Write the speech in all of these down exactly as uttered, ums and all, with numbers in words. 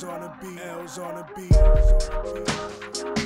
L's on a beat, L's on a beat, L's on a beat.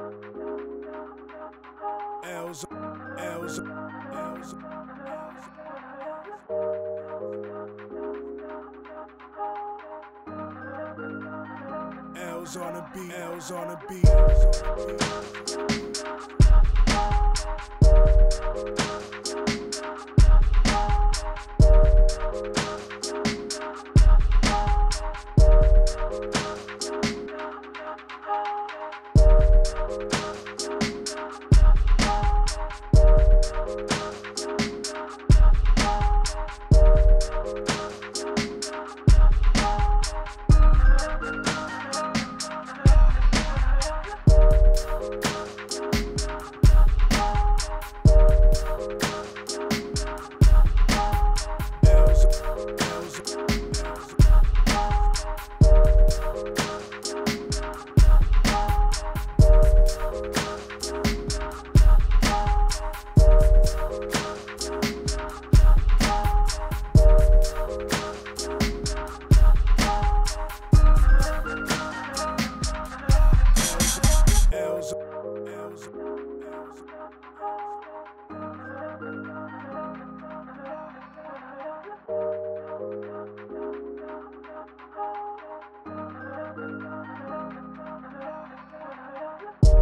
On the beat, on the beat. L's, L's, L's, L's. L's on a beat, L's on a beat, L's on a beat.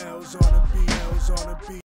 L's on a beat, L's on a beat.